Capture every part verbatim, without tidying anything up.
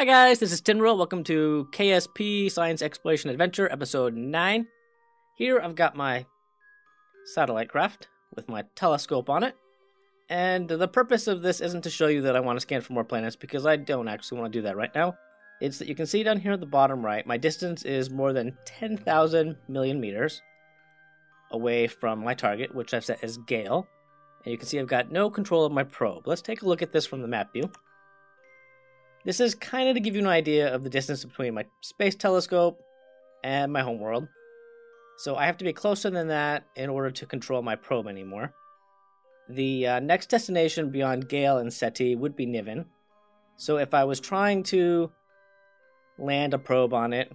Hi guys, this is Tynrael. Welcome to K S P Science Exploration Adventure, Episode nine. Here I've got my satellite craft with my telescope on it. And the purpose of this isn't to show you that I want to scan for more planets, because I don't actually want to do that right now. It's that you can see down here at the bottom right, my distance is more than ten thousand million meters away from my target, which I've set as Gael. And you can see I've got no control of my probe. Let's take a look at this from the map view. This is kind of to give you an idea of the distance between my space telescope and my homeworld. So I have to be closer than that in order to control my probe anymore. The uh, next destination beyond Gael and Ceti would be Niven. So if I was trying to land a probe on it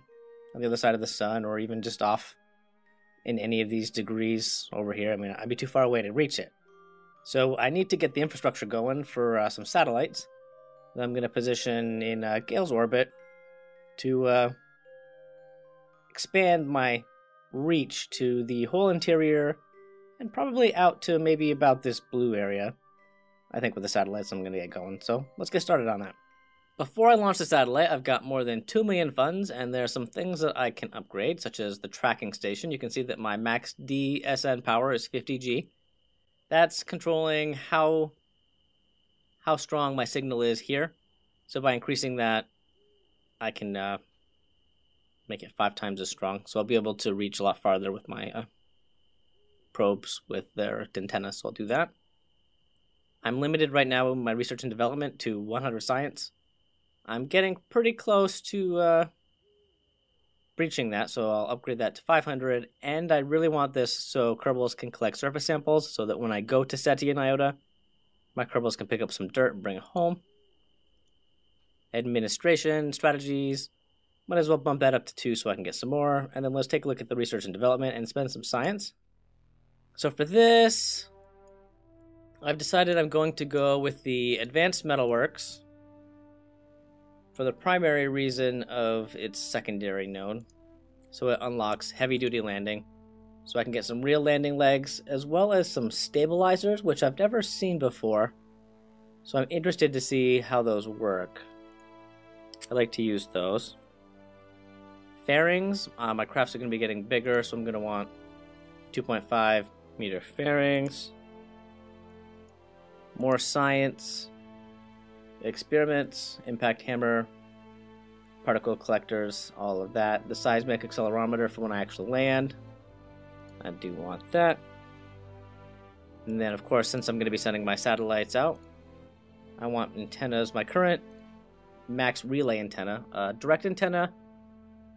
on the other side of the sun, or even just off in any of these degrees over here, I mean, I'd be too far away to reach it. So I need to get the infrastructure going for uh, some satellites that I'm going to position in uh, Gael's orbit to uh, expand my reach to the whole interior and probably out to maybe about this blue area. I think with the satellites I'm going to get going, so let's get started on that. Before I launch the satellite, I've got more than two million funds, and there are some things that I can upgrade, such as the tracking station. You can see that my max D S N power is fifty G. That's controlling how how strong my signal is here. So by increasing that, I can uh, make it five times as strong. So I'll be able to reach a lot farther with my uh, probes with their antenna, so I'll do that. I'm limited right now in my research and development to one hundred science. I'm getting pretty close to uh, breaching that, so I'll upgrade that to five hundred, and I really want this so Kerbals can collect surface samples so that when I go to Ceti and Iota, my Kerbals can pick up some dirt and bring it home. Administration, strategies, might as well bump that up to two so I can get some more. And then let's take a look at the research and development and spend some science. So for this, I've decided I'm going to go with the Advanced Metalworks for the primary reason of its secondary node. So it unlocks heavy-duty landing. So I can get some real landing legs, as well as some stabilizers, which I've never seen before. So I'm interested to see how those work. I like to use those. Fairings. Uh, my crafts are going to be getting bigger, so I'm going to want two point five meter fairings. More science. Experiments. Impact hammer. Particle collectors. All of that. The seismic accelerometer for when I actually land. I do want that. And then, of course, since I'm going to be sending my satellites out, I want antennas. My current max relay antenna. Uh, direct antenna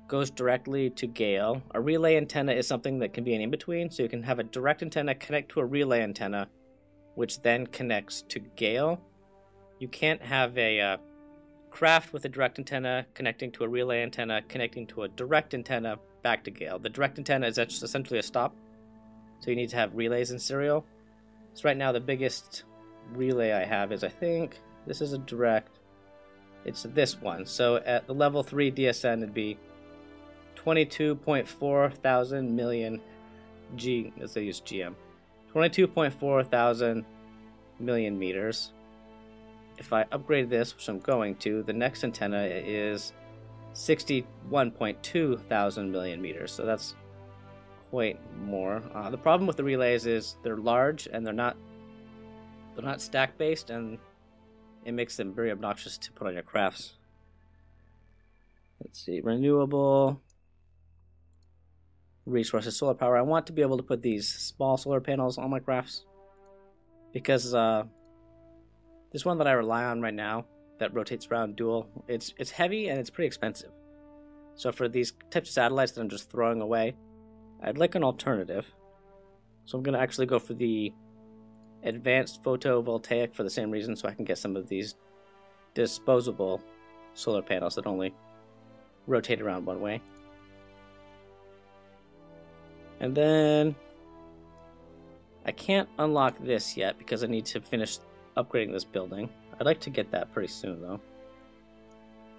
goes directly to Gael. A relay antenna is something that can be an in-between, so you can have a direct antenna connect to a relay antenna, which then connects to Gael. You can't have a uh, craft with a direct antenna connecting to a relay antenna connecting to a direct antenna back to Gael. The direct antenna is essentially a stop, so you need to have relays in serial. So right now the biggest relay I have is, I think, this is a direct. It's this one. So at the level three D S N it'd be twenty-two point four thousand million G, let's say use G M. twenty-two point four thousand million meters. If I upgrade this, which I'm going to, the next antenna is sixty-one point two thousand million meters, so that's quite more. Uh, the problem with the relays is they're large and they're not they're not stack based, and it makes them very obnoxious to put on your crafts. Let's see, renewable resources, solar power. I want to be able to put these small solar panels on my crafts because uh, this one that I rely on right now, that rotates around dual, it's it's heavy and it's pretty expensive. So for these types of satellites that I'm just throwing away, I'd like an alternative. So I'm going to actually go for the advanced photovoltaic for the same reason, so I can get some of these disposable solar panels that only rotate around one way. And then I can't unlock this yet because I need to finish upgrading this building. I'd like to get that pretty soon, though.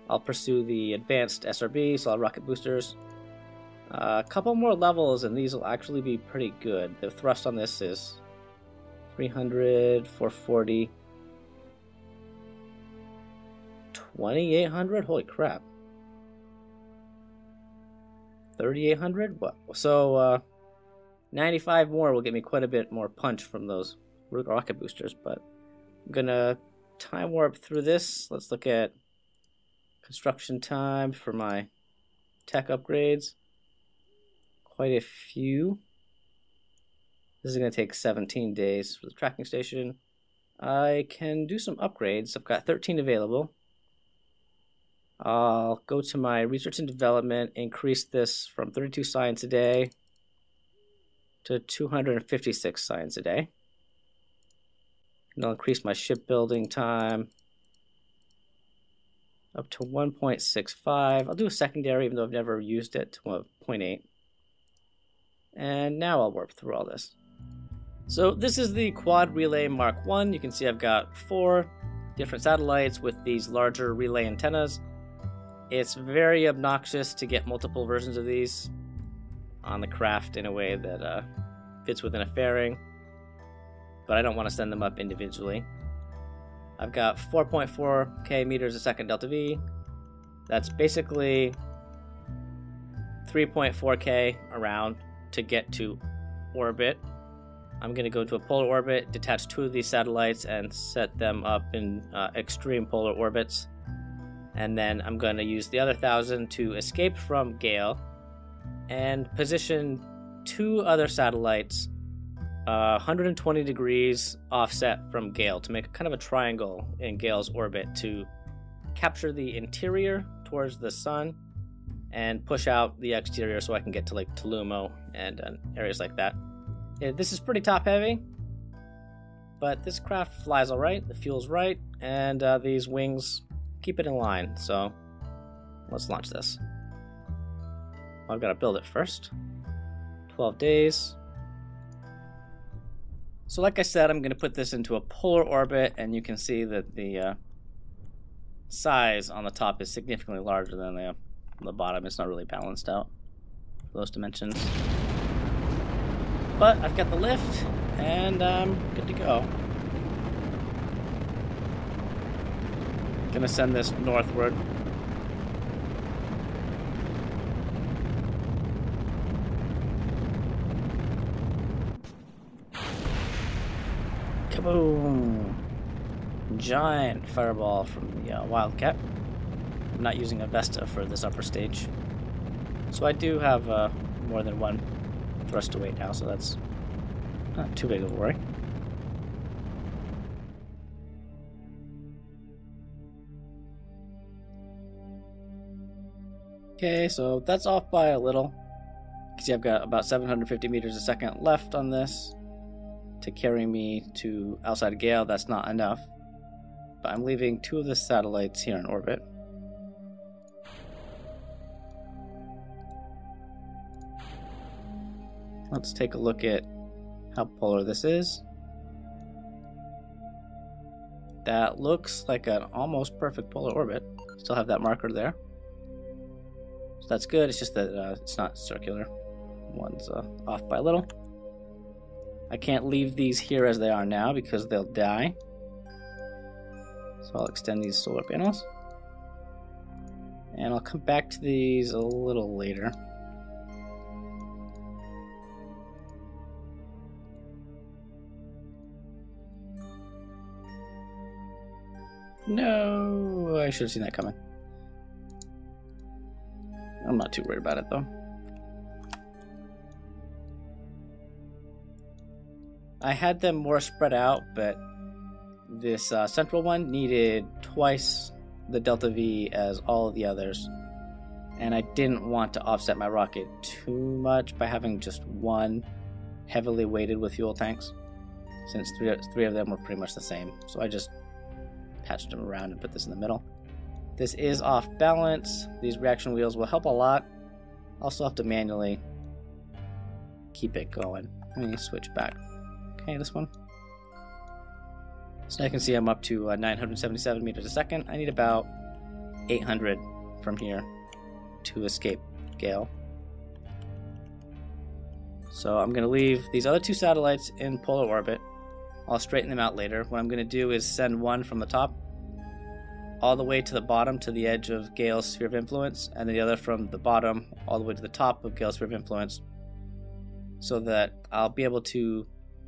I'll pursue the advanced S R B, so I'll rocket boosters. Uh, a couple more levels, and these will actually be pretty good. The thrust on this is three hundred, four forty, twenty-eight hundred? Holy crap. thirty-eight hundred? What? So, uh, ninety-five more will get me quite a bit more punch from those rocket boosters, but I'm gonna time warp through this. Let's look at construction time for my tech upgrades. Quite a few. This is gonna take seventeen days for the tracking station. I can do some upgrades. I've got thirteen available. I'll go to my research and development, increase this from thirty-two science a day to two hundred fifty-six science a day. And I'll increase my shipbuilding time up to one point six five. I'll do a secondary, even though I've never used it, to zero point eight. And now I'll warp through all this. So this is the Quad Relay Mark one. You can see I've got four different satellites with these larger relay antennas. It's very obnoxious to get multiple versions of these on the craft in a way that uh, fits within a fairing, but I don't want to send them up individually. I've got four point four K meters a second delta V. That's basically three point four K around to get to orbit. I'm going to go to a polar orbit, detach two of these satellites, and set them up in uh, extreme polar orbits. And then I'm going to use the other thousand to escape from Gael and position two other satellites uh, one hundred twenty degrees offset from Gael to make kind of a triangle in Gael's orbit to capture the interior towards the sun and push out the exterior so I can get to like Tellumo and uh, areas like that. Yeah, this is pretty top heavy, but this craft flies alright, the fuel's right, and uh, these wings keep it in line, so let's launch this. Well, I've got to build it first. twelve days. So like I said, I'm going to put this into a polar orbit, and you can see that the uh, size on the top is significantly larger than the on the bottom. It's not really balanced out for those dimensions. But I've got the lift, and I'm good to go. Gonna send this northward. Kaboom! Giant fireball from the uh, Wildcat. I'm not using a Vesta for this upper stage. So I do have uh, more than one thrust away now, so that's not too big of a worry. Okay, so that's off by a little. You can see I've got about seven hundred fifty meters a second left on this to carry me to outside of Gael. That's not enough, but I'm leaving two of the satellites here in orbit. Let's take a look at how polar this is. That looks like an almost perfect polar orbit. Still have that marker there. So that's good, it's just that uh, it's not circular. One's uh, off by a little. I can't leave these here as they are now because they'll die. So I'll extend these solar panels. And I'll come back to these a little later. No, I should have seen that coming. I'm not too worried about it though. I had them more spread out, but this uh, central one needed twice the delta V as all of the others, and I didn't want to offset my rocket too much by having just one heavily weighted with fuel tanks, since three, three of them were pretty much the same. So I just patched them around and put this in the middle. This is off balance. These reaction wheels will help a lot. I'll still have to manually keep it going. Let me switch back. Okay, this one. So I can see I'm up to uh, nine hundred seventy-seven meters a second. I need about eight hundred from here to escape Gael. So I'm going to leave these other two satellites in polar orbit. I'll straighten them out later. What I'm going to do is send one from the top all the way to the bottom to the edge of Gael's sphere of influence, and the other from the bottom all the way to the top of Gael's sphere of influence, so that I'll be able to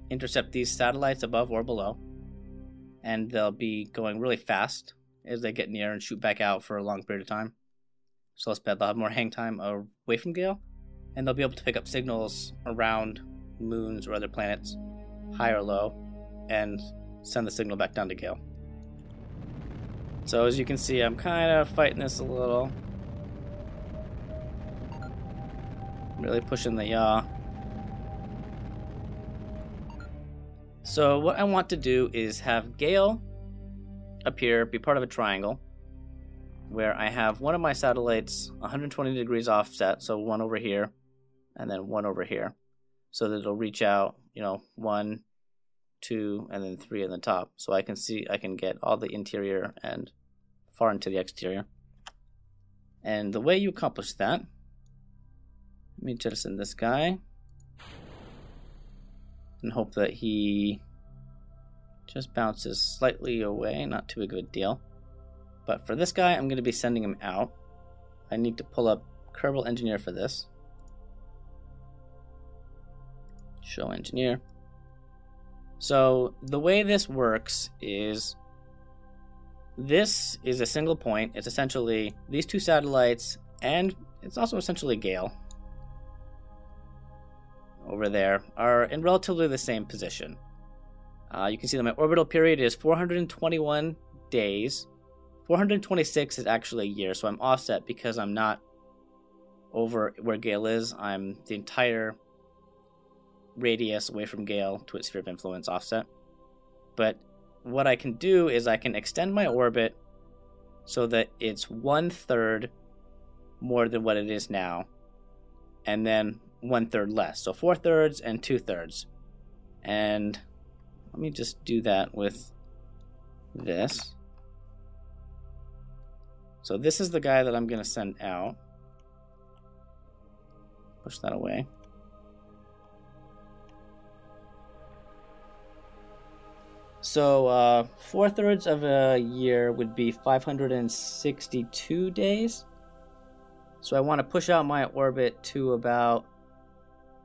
intercept these satellites above or below, and they'll be going really fast as they get in the air and shoot back out for a long period of time. So let's bet they'll have more hang time away from Gael, and they'll be able to pick up signals around moons or other planets, high or low, and send the signal back down to Gael. So as you can see, I'm kind of fighting this a little. Really pushing the yaw. So what I want to do is have Gael up here be part of a triangle where I have one of my satellites one hundred twenty degrees offset, so one over here and then one over here, so that it'll reach out, you know, one, two, and then three on the top, so I can see, I can get all the interior and far into the exterior. And the way you accomplish that, let me jettison this guy and hope that he just bounces slightly away, not too big of a deal. But for this guy, I'm going to be sending him out. I need to pull up Kerbal Engineer for this. Show Engineer. So the way this works is, this is a single point. It's essentially these two satellites, and it's also essentially Gael over there, are in relatively the same position. Uh, you can see that my orbital period is four hundred twenty-one days. four hundred twenty-six is actually a year, so I'm offset because I'm not over where Gael is. I'm the entire radius away from Gael to its sphere of influence offset. But what I can do is I can extend my orbit so that it's one third more than what it is now, and then one third less. So four thirds and two thirds. And let me just do that with this. So this is the guy that I'm going to send out. Push that away. So uh, four thirds of a year would be five hundred sixty-two days. So I want to push out my orbit to about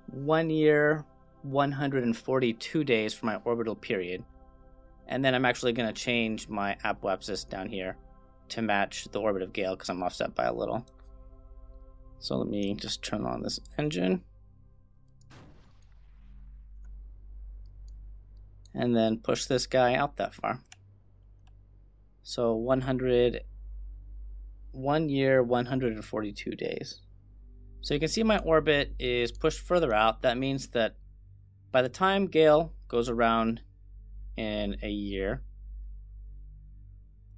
one year, one hundred forty-two days for my orbital period. And then I'm actually going to change my apoapsis down here to match the orbit of Gael, because I'm offset by a little. So let me just turn on this engine. And then push this guy out that far. So one hundred, one year, one hundred forty-two days. So you can see my orbit is pushed further out. That means that by the time Gael goes around in a year,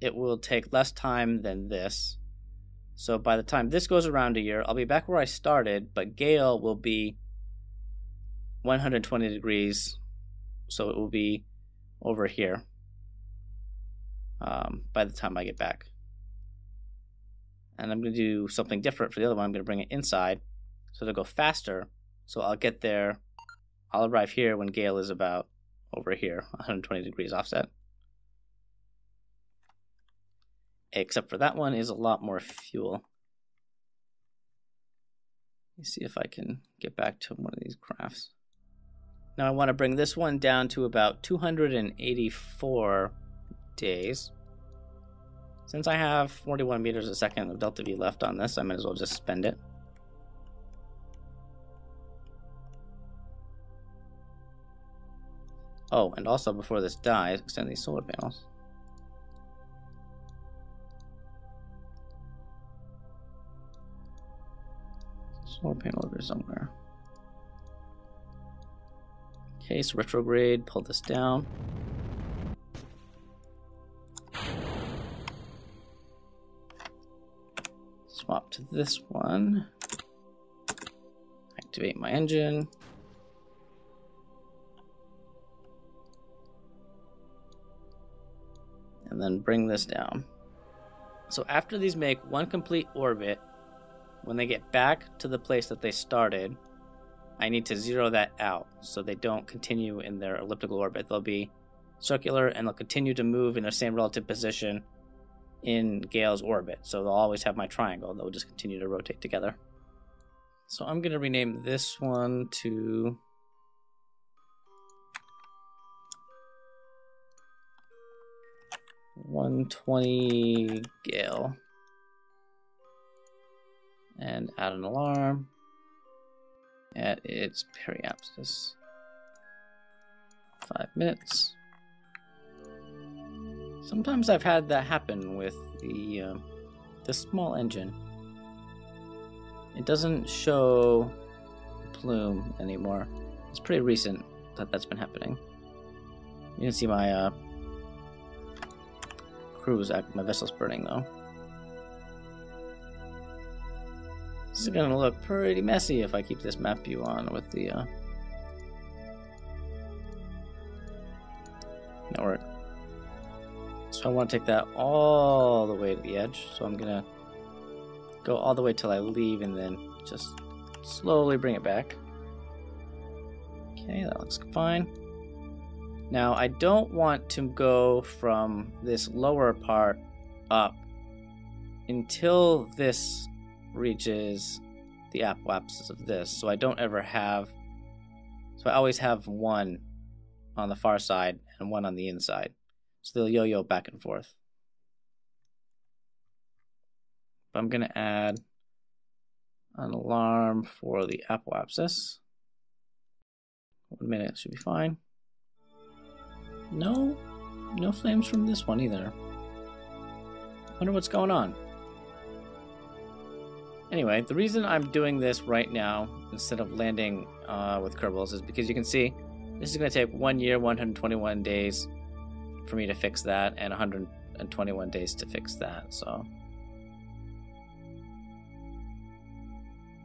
it will take less time than this. So by the time this goes around a year, I'll be back where I started, but Gael will be one hundred twenty degrees, so it will be over here um, by the time I get back. And I'm going to do something different for the other one. I'm going to bring it inside, so it'll go faster. So I'll get there. I'll arrive here when Gael is about over here, one hundred twenty degrees offset. Except for that one is a lot more fuel. Let me see if I can get back to one of these crafts. Now I want to bring this one down to about two hundred eighty-four days. Since I have forty-one meters a second of delta V left on this, I might as well just spend it. Oh, and also before this dies, extend these solar panels. Solar panel over somewhere. Okay, so retrograde, pull this down. Swap to this one. Activate my engine. And then bring this down. So after these make one complete orbit, when they get back to the place that they started, I need to zero that out so they don't continue in their elliptical orbit. They'll be circular and they'll continue to move in their same relative position in Gael's orbit, so they'll always have my triangle. They'll just continue to rotate together. So I'm going to rename this one to one twenty Gael. And add an alarm at its periapsis. Five minutes. Sometimes I've had that happen with the uh, the small engine. It doesn't show plume anymore. It's pretty recent that that's been happening. You can see my uh, cruise, my vessel's burning though. This is gonna look pretty messy if I keep this map view on with the uh, network. So I want to take that all the way to the edge. So I'm gonna go all the way till I leave and then just slowly bring it back. Okay, that looks fine. Now I don't want to go from this lower part up until this reaches the apoapsis of this, so I don't ever have, so I always have one on the far side and one on the inside, so they'll yo-yo back and forth. But I'm gonna add an alarm for the apoapsis. One minute should be fine. No, no flames from this one either. I wonder what's going on. Anyway, the reason I'm doing this right now instead of landing uh, with Kerbals is because you can see this is going to take one year, one hundred twenty-one days for me to fix that, and one hundred twenty-one days to fix that. So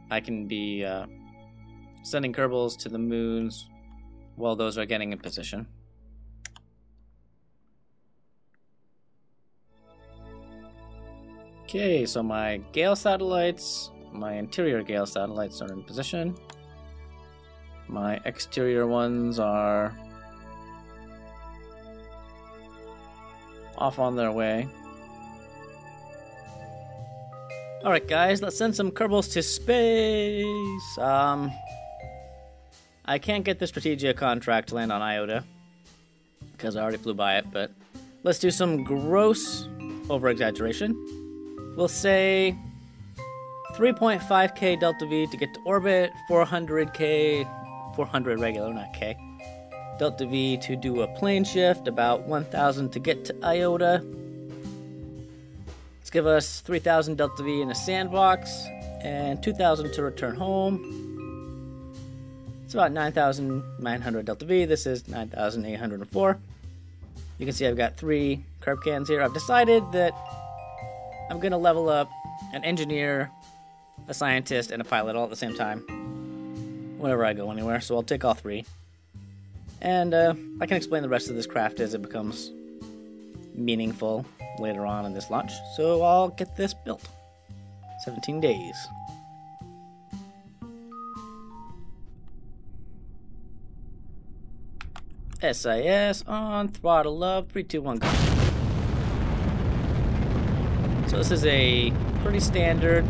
I can be uh, sending Kerbals to the moons while those are getting in position. Okay, so my Gael satellites, my interior Gael satellites are in position. My exterior ones are off on their way. Alright guys, let's send some Kerbals to space! Um, I can't get the Strategia contract to land on Iota, because I already flew by it, but let's do some gross over-exaggeration. We'll say three point five K delta V to get to orbit, four hundred K, four hundred regular, not K, delta V to do a plane shift, about one thousand to get to Iota. Let's give us three thousand delta V in a sandbox, and two thousand to return home. It's about nine thousand nine hundred delta V, this is nine thousand eight hundred four. You can see I've got three carb cans here. I've decided that I'm gonna level up an engineer, a scientist, and a pilot all at the same time whenever I go anywhere, so I'll take all three. And uh, I can explain the rest of this craft as it becomes meaningful later on in this launch, so I'll get this built. seventeen days. S I S on throttle up, three two one go. So this is a pretty standard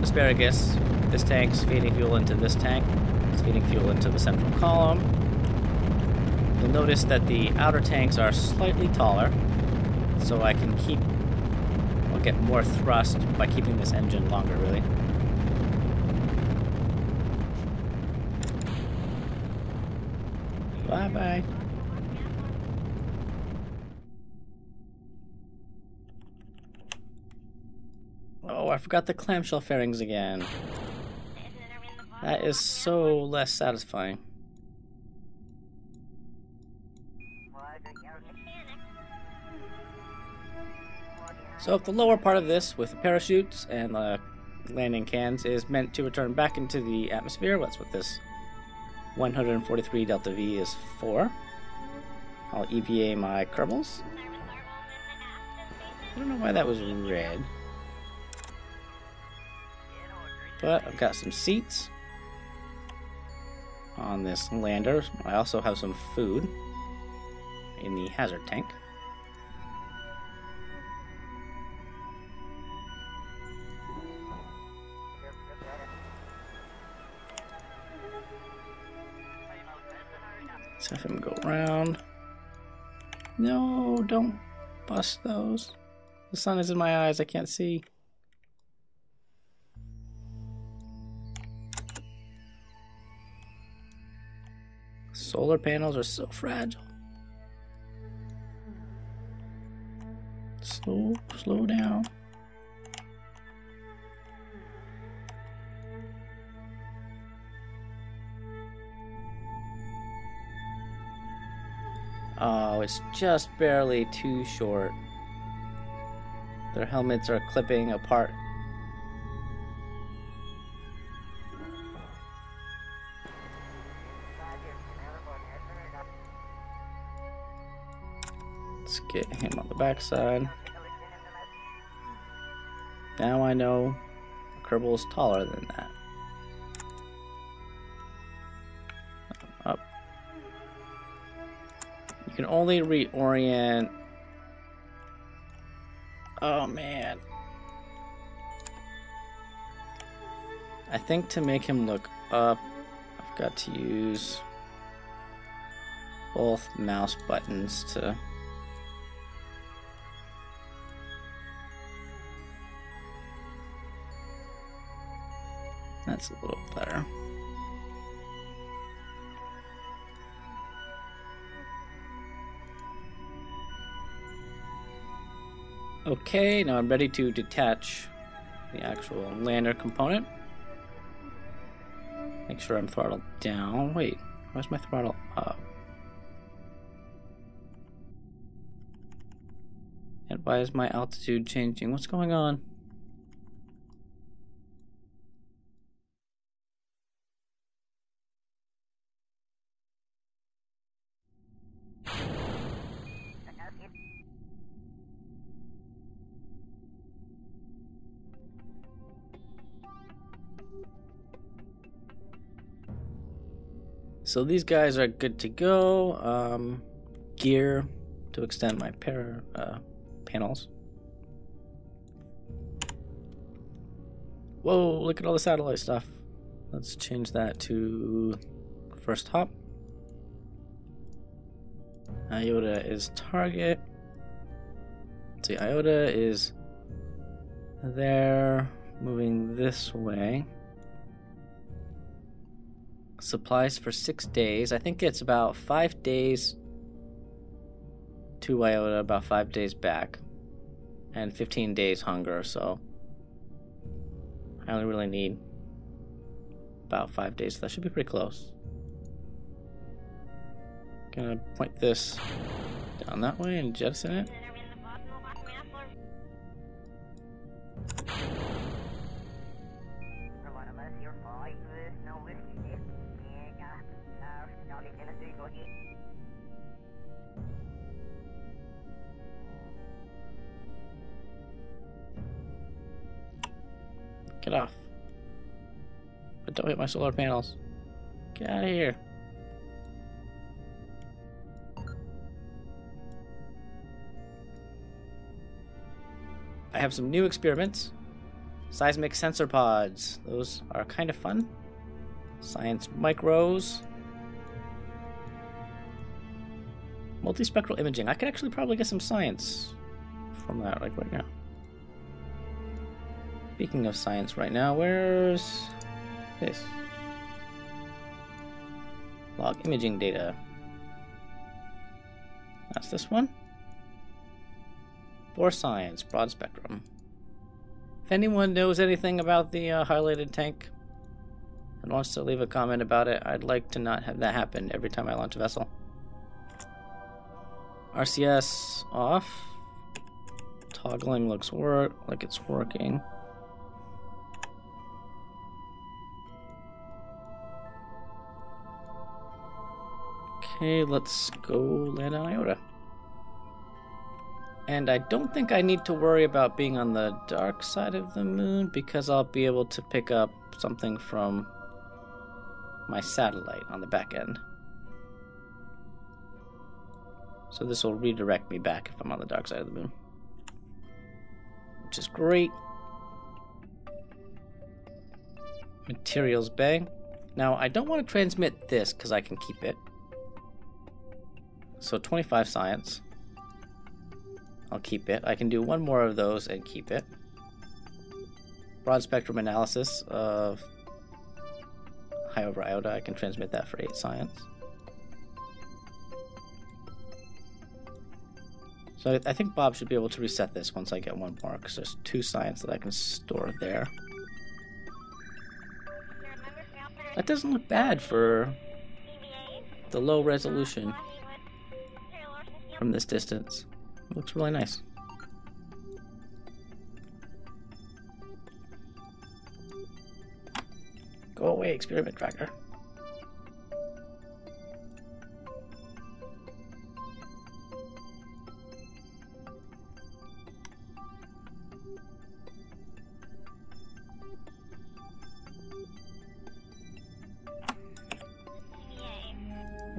asparagus. This tank's feeding fuel into this tank. It's feeding fuel into the central column. You'll notice that the outer tanks are slightly taller, so I can keep, I'll get more thrust by keeping this engine longer, really. Bye-bye. I forgot the clamshell fairings again. That is so less satisfying. So if the lower part of this with the parachutes and the landing cans is meant to return back into the atmosphere, that's what this one hundred forty-three delta V is for. I'll E V A my Kerbals. I don't know why that was red. But I've got some seats on this lander. I also have some food in the hazard tank. Let's have him go round. No, don't bust those. The sun is in my eyes, I can't see. Solar panels are so fragile. Slow, slow down. Oh, it's just barely too short. Their helmets are clipping apart. Let's get him on the backside. Now I know Kerbal is taller than that. Up. You can only reorient. Oh man. I think to make him look up, I've got to use both mouse buttons to. That's a little better. Okay, now I'm ready to detach the actual lander component. Make sure I'm throttled down. Wait, where's my throttle up? And why is my altitude changing? What's going on? So these guys are good to go. Um, gear to extend my pair uh, panels. Whoa! Look at all the satellite stuff. Let's change that to first hop. Iota is target. Let's see, Iota is there, moving this way. Supplies for six days. I think it's about five days to Iota, about five days back, and fifteen days hunger. So I only really need about five days. So that should be pretty close. Gonna point this down that way and jettison it. Get off. But don't hit my solar panels. Get out of here. I have some new experiments. Seismic sensor pods. Those are kind of fun. Science micros. Multispectral imaging. I could actually probably get some science from that, like right now. Speaking of science right now, where's this? Log imaging data. That's this one. For science, broad spectrum. If anyone knows anything about the uh, highlighted tank and wants to leave a comment about it, I'd like to not have that happen every time I launch a vessel. R C S off. Toggling looks work like it's working. Okay, let's go land on Iota. And I don't think I need to worry about being on the dark side of the moon because I'll be able to pick up something from my satellite on the back end. So this will redirect me back if I'm on the dark side of the moon. Which is great. Materials bay. Now I don't want to transmit this because I can keep it. So twenty-five science. I'll keep it. I can do one more of those and keep it. Broad spectrum analysis of high over Iota. I can transmit that for eight science. So I think Bob should be able to reset this once I get one more, because there's two science that I can store there. That doesn't look bad for the low resolution from this distance. It looks really nice. Go away, experiment tracker.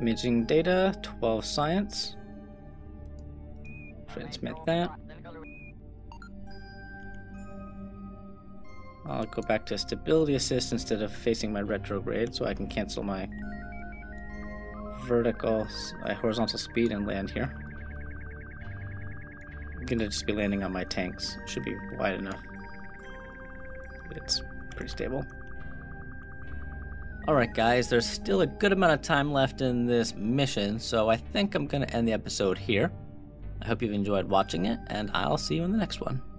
Imaging data, twelve science. Transmit that. I'll go back to stability assist instead of facing my retrograde, so I can cancel my vertical, my horizontal speed and land here. I'm gonna just be landing on my tanks. Should be wide enough. It's pretty stable. Alright guys, there's still a good amount of time left in this mission, so I think I'm going to end the episode here. I hope you've enjoyed watching it, and I'll see you in the next one.